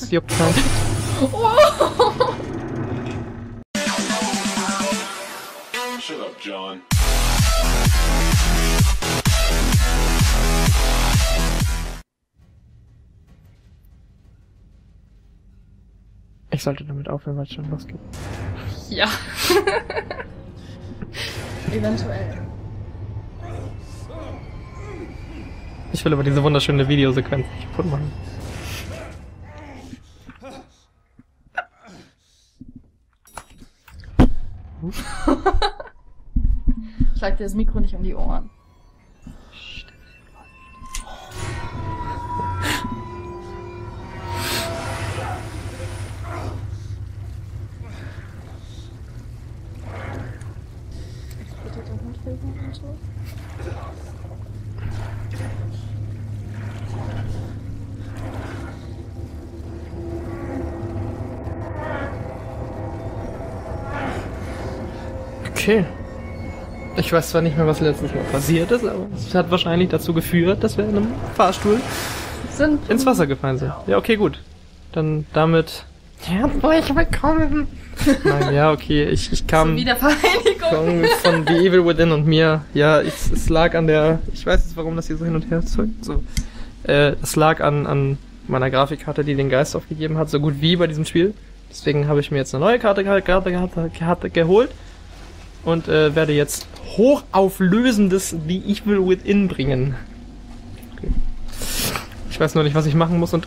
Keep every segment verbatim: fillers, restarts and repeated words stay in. Es juckt halt. Oh. Shut up, John. Ich sollte damit aufhören, weil es schon losgeht. Ja. Eventuell. Ich will aber diese wunderschöne Videosequenz nicht kaputt machen. Schlag dir das Mikro nicht um die Ohren. Okay. Ich weiß zwar nicht mehr, was letztes Mal passiert ist, aber es hat wahrscheinlich dazu geführt, dass wir in einem Fahrstuhl sind ins Wasser gefallen sind. Ja, okay, gut. Dann damit... Herzlich willkommen! Nein, ja, okay, ich, ich kam Wiedervereinigung von The Evil Within und mir. Ja, ich, es lag an der... Ich weiß jetzt, warum das hier so hin und her zeugt. So. Äh, es lag an, an meiner Grafikkarte, die den Geist aufgegeben hat, so gut wie bei diesem Spiel. Deswegen habe ich mir jetzt eine neue Karte, Karte, Karte, Karte geholt und äh, werde jetzt hochauflösendes The Evil Within bringen. Okay. Ich weiß noch nicht, was ich machen muss und...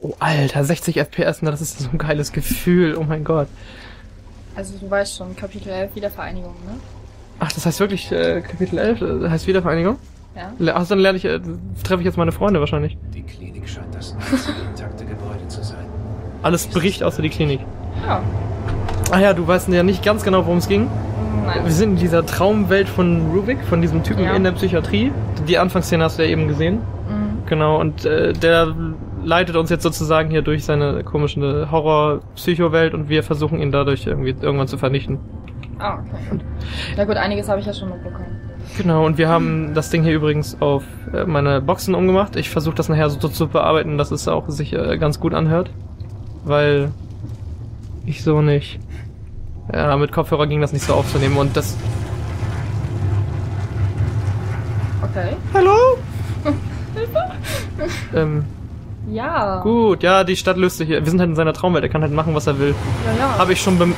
Oh, Alter, sechzig F P S, na, das ist so ein geiles Gefühl, oh mein Gott. Also du weißt schon, Kapitel elf, Wiedervereinigung, ne? Ach, das heißt wirklich, äh, Kapitel elf heißt Wiedervereinigung? Ja. Ach, dann lerne ich, äh, treffe ich jetzt meine Freunde wahrscheinlich. Die Klinik scheint das einzige intakte Gebäude zu sein. Alles bricht außer die Klinik. Ja. Ah ja, du weißt ja nicht ganz genau, worum es ging. Nein. Wir sind in dieser Traumwelt von Ruvik, von diesem Typen ja. in der Psychiatrie. Die Anfangsszene hast du ja eben gesehen. Mhm. Genau, und äh, der leitet uns jetzt sozusagen hier durch seine komische Horror-Psycho-Welt und wir versuchen ihn dadurch irgendwie irgendwann zu vernichten. Ah, okay. Na gut, einiges habe ich ja schon mitbekommen. Genau, und wir haben mhm. das Ding hier übrigens auf äh, meine Boxen umgemacht. Ich versuche das nachher so zu bearbeiten, dass es auch sich äh, ganz gut anhört. Weil... ich so nicht. Ja, mit Kopfhörer ging das nicht so aufzunehmen und das... Okay. Hallo? Hilfe? ähm... Ja. Gut, ja, die Stadt löst sich hier. Wir sind halt in seiner Traumwelt, er kann halt machen, was er will. Ja, ja. Habe ich schon bem...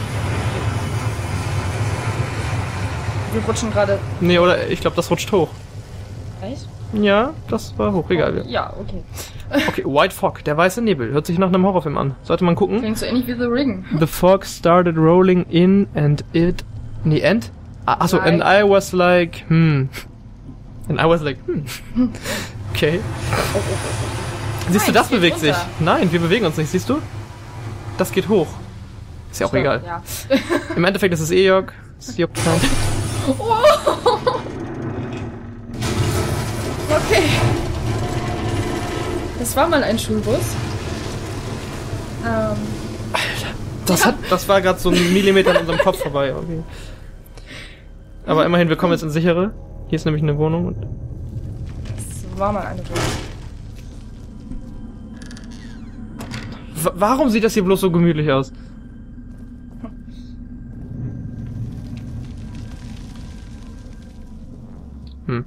Wir rutschen gerade... Nee, oder ich glaube, das rutscht hoch. Echt? Ja, das war hoch, egal. Oh, ja, okay. Okay, White Fog, der weiße Nebel. Hört sich nach einem Horrorfilm an. Sollte man gucken. Klingt so ähnlich wie The Ring. The fog started rolling in and it... Nee, and? Ah, achso, like. and I was like... Hmm. And I was like... Hmm. Okay. Oh, oh, oh. Siehst Nein, du, das bewegt runter. sich. Nein, wir bewegen uns nicht, siehst du? Das geht hoch. Ist ja auch Stimmt, egal. Ja. Im Endeffekt ist es eh Jörg. Es juckt keinen. Oh. Okay. Das war mal ein Schulbus. Ähm. Alter. Das, ja. hat, das war gerade so ein Millimeter an unserem Kopf vorbei. Okay. Aber immerhin, wir kommen jetzt ins Sichere. Hier ist nämlich eine Wohnung. Und das war mal eine Wohnung. Warum sieht das hier bloß so gemütlich aus? Hm.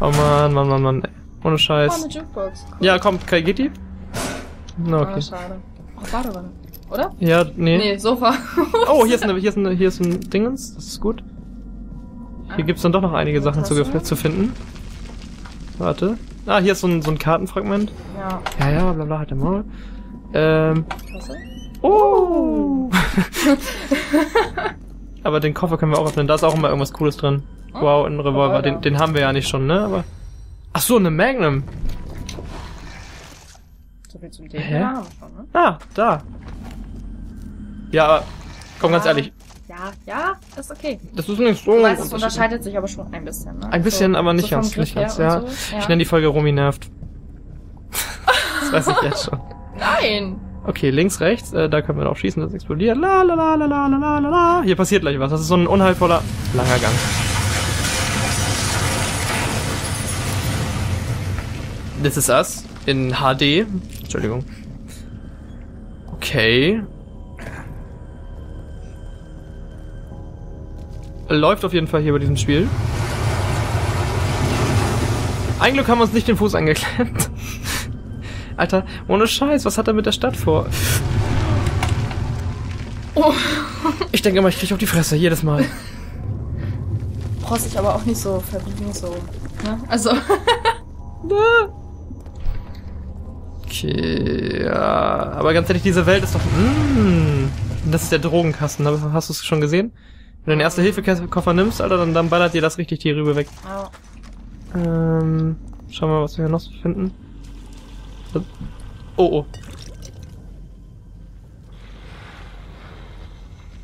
Oh Mann, Mann, Mann, Mann. Ohne Scheiß. Oh, eine Jukebox. Cool. Ja, komm, geht die? Na, okay. Oh, schade. Oh, Badewanne, oder? Ja, nee. Nee, Sofa. Oh, hier ist, eine, hier, ist eine, hier ist ein Dingens. Das ist gut. Hier gibt's dann doch noch einige Sachen zu, zu finden. Warte. Ah, hier ist so ein, so ein Kartenfragment. Ja. Ja, ja, bla bla, halt im Maul. Ähm. Klasse. Oh! Aber den Koffer können wir auch öffnen. Da ist auch immer irgendwas Cooles drin. Oh. Wow, ein Revolver. Oh, den, den haben wir ja nicht schon, ne? Aber. Ach so, eine Magnum. So viel zum Thema. Hä? Haben wir schon, ne? Ah, da. Ja, aber. Komm, ja. ganz ehrlich. Ja, ja, ist okay. Das ist nicht so. Du weißt, es unterscheidet sich aber schon ein bisschen. Ne? Ein bisschen, so, aber nicht so ganz. Nicht ganz ja. So, ja. Ich nenne die Folge Romy nervt. Das weiß ich jetzt schon. Nein! Okay, links, rechts, äh, da können wir auch schießen, das explodiert. La la la la la la la. Hier passiert gleich was. Das ist so ein unheilvoller langer Gang. This Is Us in H D. Entschuldigung. Okay. Läuft auf jeden Fall hier bei diesem Spiel. Ein Glück haben wir uns nicht den Fuß angeklemmt. Alter, ohne Scheiß, was hat er mit der Stadt vor? Oh. Ich denke immer, ich kriege auf die Fresse, jedes Mal. Brauchst dich aber auch nicht so verbiegen, so. Ne? Also. Okay, ja. Aber ganz ehrlich, diese Welt ist doch... Mm, das ist der Drogenkasten, hast du es schon gesehen? Wenn du den Erste-Hilfe-Koffer nimmst, Alter, dann, dann ballert dir das richtig die Rübe weg. Oh. Ähm, schauen wir mal, was wir hier noch finden. Oh, oh.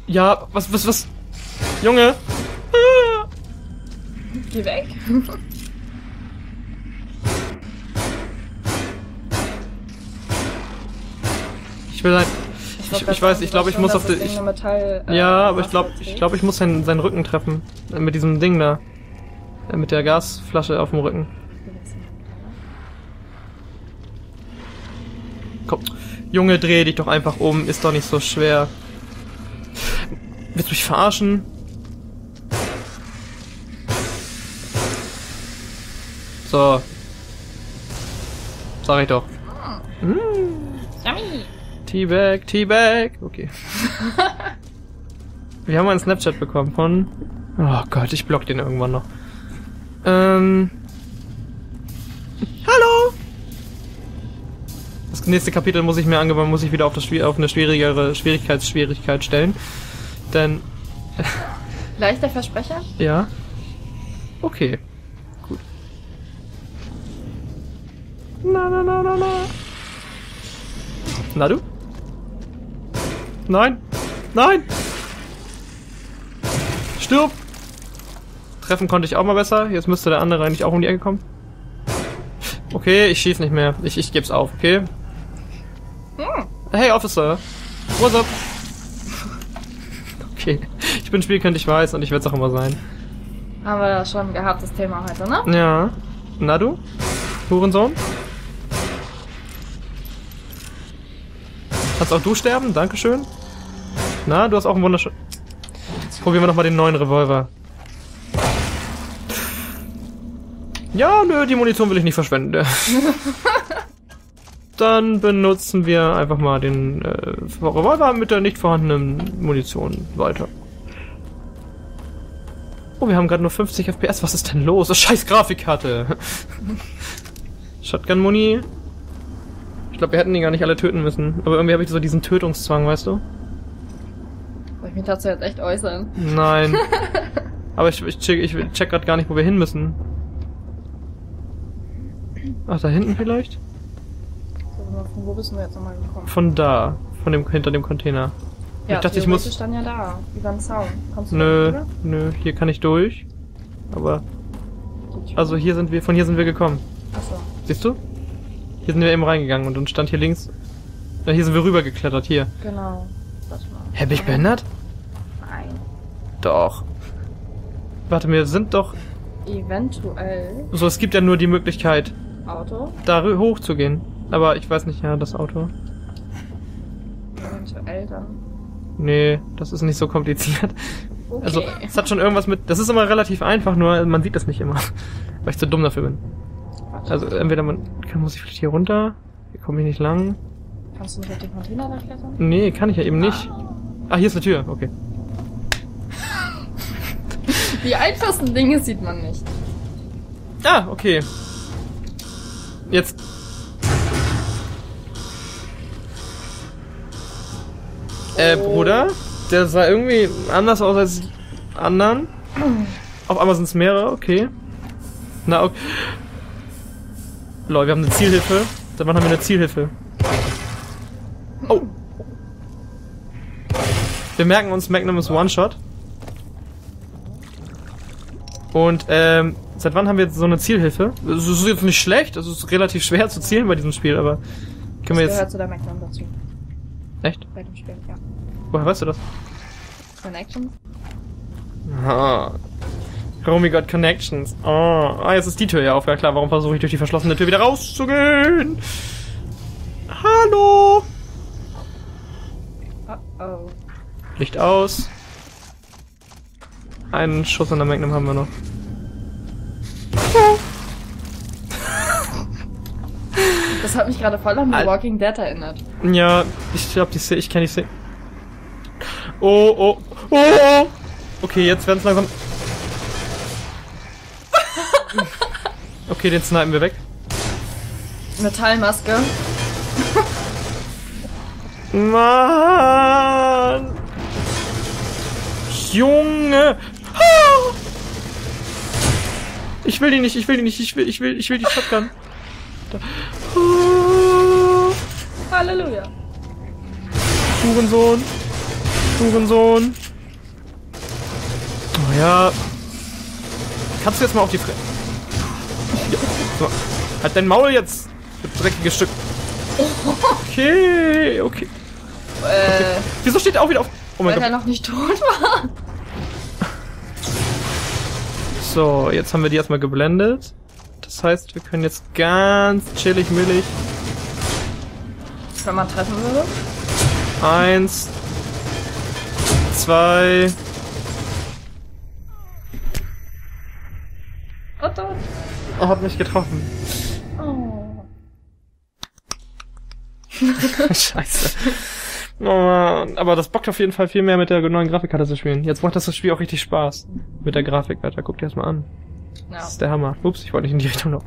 Ja, was, was, was? Junge! Ah. Geh weg. Ich will halt... Ich, ich, ich weiß, ich glaube, ich muss auf den. Äh, ja, aber ich glaube, ich glaube, ich muss seinen, seinen Rücken treffen. Mit diesem Ding da. Mit der Gasflasche auf dem Rücken. Komm. Junge, dreh dich doch einfach um. Ist doch nicht so schwer. Willst du mich verarschen? So. Sag ich doch. Mmh. Teabag, Teabag. Okay. Wir haben einen Snapchat bekommen von... Oh Gott, ich block den irgendwann noch. Ähm... Hallo! Das nächste Kapitel muss ich mir angewöhnen, muss ich wieder auf, das, auf eine schwierigere Schwierigkeitsschwierigkeit stellen. Denn... Leichter Versprecher? Ja. Okay. Gut. Na, na, na, na, na. Na du? Nein! Nein! Stirb! Treffen konnte ich auch mal besser. Jetzt müsste der andere eigentlich auch um die Ecke kommen. Okay, ich schieß nicht mehr. Ich, ich geb's auf, okay? Hm. Hey, Officer! What's up? Okay. Ich bin spielkönnt, ich weiß, und ich werd's auch immer sein. Haben wir das schon gehabt, das Thema heute, ne? Ja. Na du? Hurensohn? Kannst auch du sterben? Dankeschön. Na, du hast auch einen wunderschönen... Probieren wir nochmal den neuen Revolver. Ja, nö, die Munition will ich nicht verschwenden. Dann benutzen wir einfach mal den äh, Revolver mit der nicht vorhandenen Munition weiter. Oh, wir haben gerade nur fünfzig F P S. Was ist denn los? Das scheiß Grafikkarte. Shotgun-Muni. Ich glaube, wir hätten die gar nicht alle töten müssen. Aber irgendwie habe ich so diesen Tötungszwang, weißt du? Soll ich mich dazu jetzt echt äußern? Nein. Aber ich, ich check, ich check gerade gar nicht, wo wir hin müssen. Ach, da hinten vielleicht? Von wo bist du jetzt nochmal gekommen? Von da. Von dem, hinter dem Container. Ja, ich dachte, ich muss... stand ja da. Über den Zaun. Kommst du nö, da nö. Hier kann ich durch. Aber... Also hier sind wir... Von hier sind wir gekommen. Achso. Siehst du? Hier sind wir eben reingegangen und dann stand hier links... Na, hier sind wir rüber geklettert, hier. Genau. Warte mal. Hä, bin ich behindert? Nein. Doch. Warte, wir sind doch... Eventuell... So, es gibt ja nur die Möglichkeit... Auto? Da hoch zu gehen. Aber ich weiß nicht, ja, das Auto. Eventuell dann. Nee, das ist nicht so kompliziert. Okay. Also, es hat schon irgendwas mit... Das ist immer relativ einfach, nur man sieht das nicht immer. Weil ich zu dumm dafür bin. Also entweder man kann, muss ich vielleicht hier runter, hier komme ich nicht lang. Kannst du nicht auf den Container da klettern? Nee, kann ich ja eben nicht. Ah, hier ist eine Tür, okay. Die einfachsten Dinge sieht man nicht. Ah, okay. Jetzt. Oh. Äh, Bruder, der sah irgendwie anders aus als die anderen. Auf einmal sind es mehrere, okay. Na, okay. Lol, wir haben eine Zielhilfe. Seit wann haben wir eine Zielhilfe? Oh! Wir merken uns, Magnum ist One-Shot. Und, ähm, seit wann haben wir jetzt so eine Zielhilfe? Das ist jetzt nicht schlecht, es ist relativ schwer zu zielen bei diesem Spiel, aber... Können wir jetzt... Das gehört zu der Magnum dazu. Echt? Bei dem Spiel, ja. Woher weißt du das? Connections. Ah. Homie got connections. Oh. Ah, jetzt ist die Tür ja auf. Ja klar, warum versuche ich durch die verschlossene Tür wieder rauszugehen? Hallo? Uh-oh. Licht aus. Einen Schuss in der Magnum haben wir noch. Das hat mich gerade voll an The Walking Dead erinnert. Ja, ich glaube, die ich kann die sehen. Oh, oh, oh, oh. Okay, jetzt werden es langsam. Okay, den snipen wir weg. Metallmaske. Mann! Junge! Ich will die nicht, ich will die nicht, ich will, ich will, ich will die Shotgun. Halleluja! Hurensohn! Hurensohn! Oh ja! Kannst du jetzt mal auf die Fresse? Ja. So. Halt dein Maul jetzt! Dreckiges Stück! Okay, okay. okay. Äh, Wieso steht er auch wieder auf? Oh mein Gott. Weil er noch nicht tot war. So, jetzt haben wir die erstmal geblendet. Das heißt, wir können jetzt ganz chillig, millig. Wenn man treffen würde. Eins. Zwei. Oh, tot. Oh, hat mich getroffen. Oh. Scheiße. Oh, aber das bockt auf jeden Fall viel mehr mit der neuen Grafikkarte zu spielen. Jetzt macht das das Spiel auch richtig Spaß. Mit der Grafikkarte. Guck dir das mal an. Ja. Das ist der Hammer. Ups, ich wollte nicht in die Richtung laufen.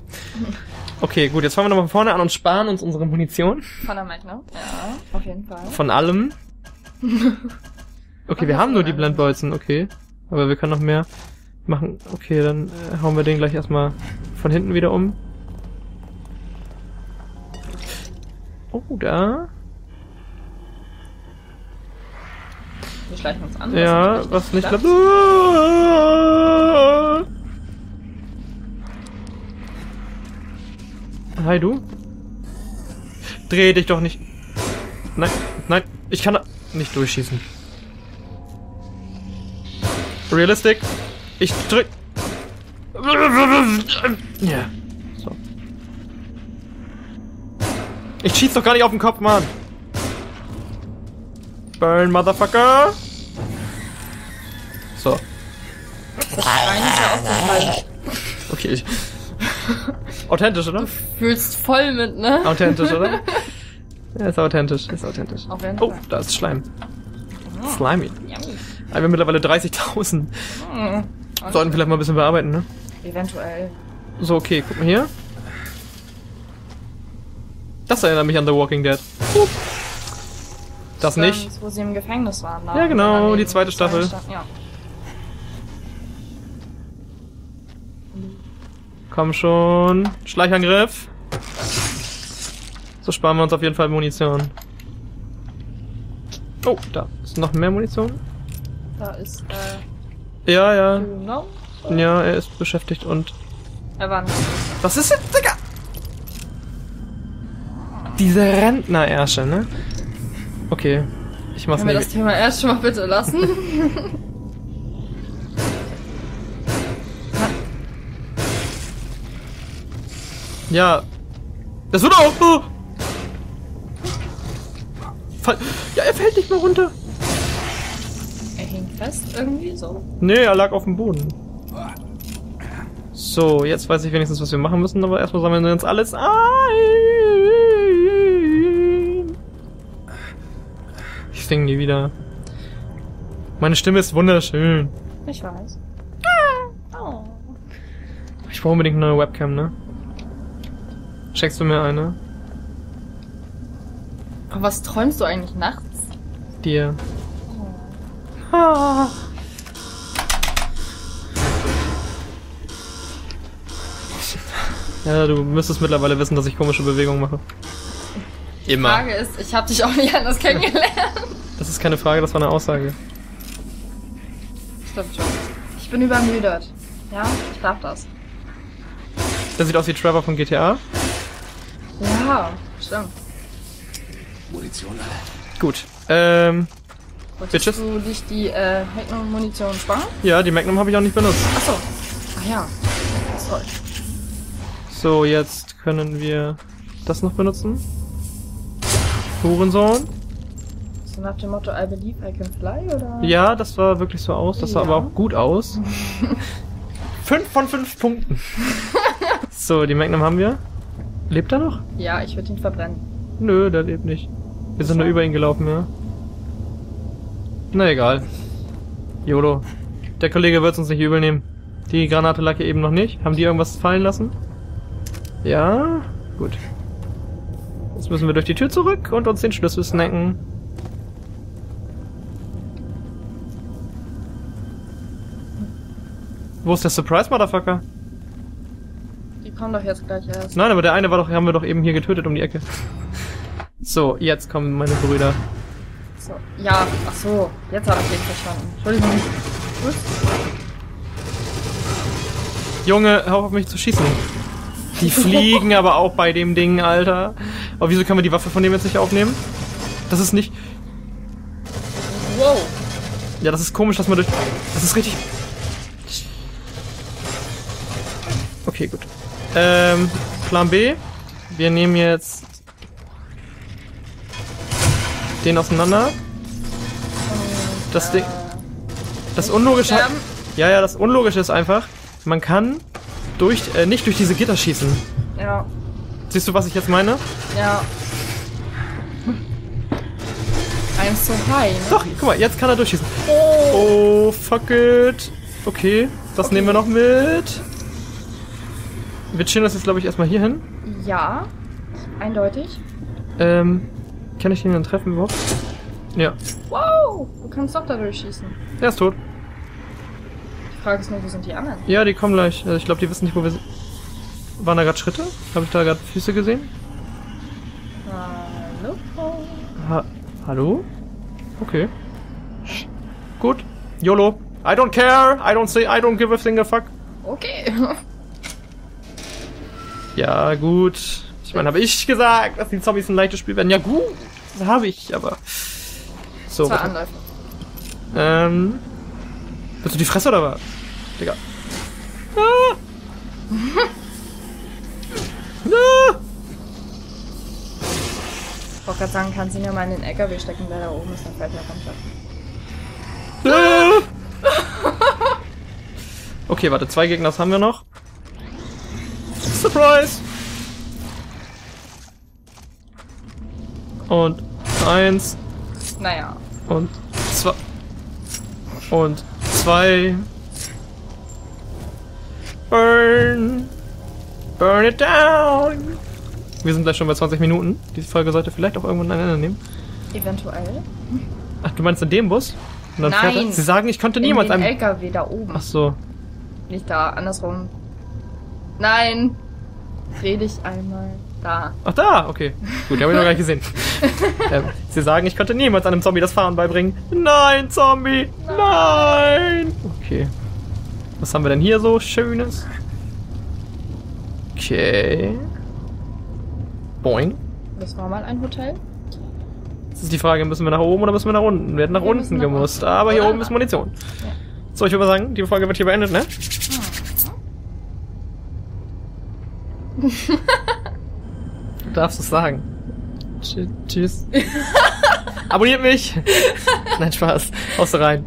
Okay, gut, jetzt fangen wir nochmal von vorne an und sparen uns unsere Munition. Von der Magnum. Ja, auf jeden Fall. Von allem. Okay, wir haben nur die Blendbolzen, okay. Aber wir können noch mehr machen. Okay, dann äh, hauen wir den gleich erstmal von hinten wieder um. Oh, da. Wir schleichen uns an. Ja, was nicht klappt. Hi, du? Dreh dich doch nicht. Nein, nein, ich kann nicht durchschießen. Realistic. Ich drück. Ja. So. Ich schieß doch gar nicht auf den Kopf, Mann. Burn, Motherfucker. So. Okay, ich. Authentisch, oder? Du fühlst voll mit, ne? Authentisch, oder? Ja, ist authentisch, ist authentisch. Oh, da ist Schleim. Oh. Slimy. Aber wir haben mittlerweile dreißigtausend. Oh. Sollten vielleicht mal ein bisschen bearbeiten, ne? Eventuell. So, okay, guck mal hier. Das erinnert mich an The Walking Dead. Uh. Das, das nicht. Wo sie im Gefängnis waren. Da ja, genau, die zweite Staffel. Zweite Staffel ja. Komm schon. Schleichangriff. So sparen wir uns auf jeden Fall Munition. Oh, da ist noch mehr Munition. Da ist, äh... Ja, ja. Know, so. Ja, er ist beschäftigt und... Er war nicht. Was ist jetzt, Digga? Diese Rentnerärsche, ne? Okay. Ich mach's nicht. Können wir das Thema Ärsche mal bitte lassen? Ja. Das wird auch. Oh. Fall. Ja, er fällt nicht mehr runter. Er hing fest irgendwie so. Nee, er lag auf dem Boden. So, jetzt weiß ich wenigstens, was wir machen müssen, aber erstmal sammeln wir uns alles ein. Ich singe nie wieder. Meine Stimme ist wunderschön. Ich weiß. Oh. Ich brauche unbedingt eine neue Webcam, ne? Checkst du mir eine? Aber was träumst du eigentlich nachts? Dir. Oh. Ah. Ja, du müsstest mittlerweile wissen, dass ich komische Bewegungen mache. Immer. Die Frage ist, ich hab dich auch nicht anders kennengelernt. Das ist keine Frage, das war eine Aussage. Stimmt schon. Ich bin übermüdet. Ja, ich darf das. Das sieht aus wie Trevor von G T A. Ja, stimmt. Munition, Alter. Gut, ähm... Wolltest Bitches? Du dich die äh, Magnum-Munition sparen? Ja, die Magnum habe ich auch nicht benutzt. Achso. ja. Toll. So, jetzt können wir das noch benutzen. Hurensohn. So nach dem Motto, I believe I can fly, oder? Ja, das war wirklich so aus. Das ja. sah aber auch gut aus. Fünf von fünf Punkten. So, die Magnum haben wir. Lebt er noch? Ja, ich würde ihn verbrennen. Nö, der lebt nicht. Wir sind nur über ihn gelaufen, ja. Na egal. YOLO. Der Kollege wird es uns nicht übel nehmen. Die Granate lag ja eben noch nicht. Haben die irgendwas fallen lassen? Ja? Gut. Jetzt müssen wir durch die Tür zurück und uns den Schlüssel snacken. Wo ist der Surprise, Motherfucker? Die kommen doch jetzt gleich erst. Nein, aber der eine war doch, haben wir doch eben hier getötet um die Ecke. So, jetzt kommen meine Brüder. So, ja, ach so, jetzt habe ich den verstanden. Entschuldigung. Gut. Junge, hör auf mich zu schießen. Die fliegen aber auch bei dem Ding, Alter. Aber wieso können wir die Waffe von dem jetzt nicht aufnehmen? Das ist nicht... Wow. Ja, das ist komisch, dass man durch... Das ist richtig... Okay, gut. Ähm, Plan B. Wir nehmen jetzt... den auseinander. Das Ding... Das Unlogische... Ja, ja, das Unlogische ist einfach, man kann... Durch, äh, nicht durch diese Gitter schießen. Ja. Siehst du, was ich jetzt meine? Ja. I'm so high. Ne? Doch, guck mal, jetzt kann er durchschießen. Oh, oh fuck it. Okay, das okay. nehmen wir noch mit. Wir chillen das jetzt, glaube ich, erstmal hier hin. Ja, eindeutig. Ähm, kann ich den dann treffen überhaupt? Ja. Wow, du kannst doch da durchschießen. Er ist tot. Die Frage ist nur, wo sind die anderen? Ja, die kommen gleich. Also ich glaube, die wissen nicht, wo wir sind. Waren da gerade Schritte? Habe ich da gerade Füße gesehen? Hallo? Ha Hallo? Okay. Gut. YOLO. I don't care. I don't say, I don't give a thing a fuck. Okay. Ja, gut. Ich meine, habe ich gesagt, dass die Zombies ein leichtes Spiel werden. Ja, gut. Das habe ich, aber... So, Zwei Anläufe. Ähm... Willst du die Fresse oder was? Digga. Ah. Ah. Ich wollte gerade sagen, kannst du ihn ja mal in den L K W stecken, der da oben ist, dann fällt mir runter. Ah. Okay, warte, zwei Gegner, das haben wir noch. Surprise! Und eins. Naja. Und zwei. Und zwei. Burn! Burn it down! Wir sind gleich schon bei zwanzig Minuten. Diese Folge sollte vielleicht auch irgendwann ein Ende nehmen. Eventuell. Ach, du meinst in dem Bus? Und dann Nein! Fährt er? Sie sagen, ich konnte niemals einen L K W da oben. Ach so. Nicht da, andersrum. Nein! Dreh dich einmal. Da. Ach da, okay. Gut, die habe ich noch gar nicht gesehen. ähm, sie sagen, ich konnte niemals einem Zombie das Fahren beibringen. Nein, Zombie! Nein! Okay. Was haben wir denn hier so Schönes? Okay. Boing. Das war mal ein Hotel. Jetzt ist die Frage, müssen wir nach oben oder müssen wir nach unten? Wir hätten nach wir unten nach gemusst, nach aber hier oben ist Munition. Ja. So, ich würde mal sagen, die Folge wird hier beendet, ne? Ja. Du darfst es sagen. Tschüss. Abonniert mich. Nein, Spaß. Haust rein.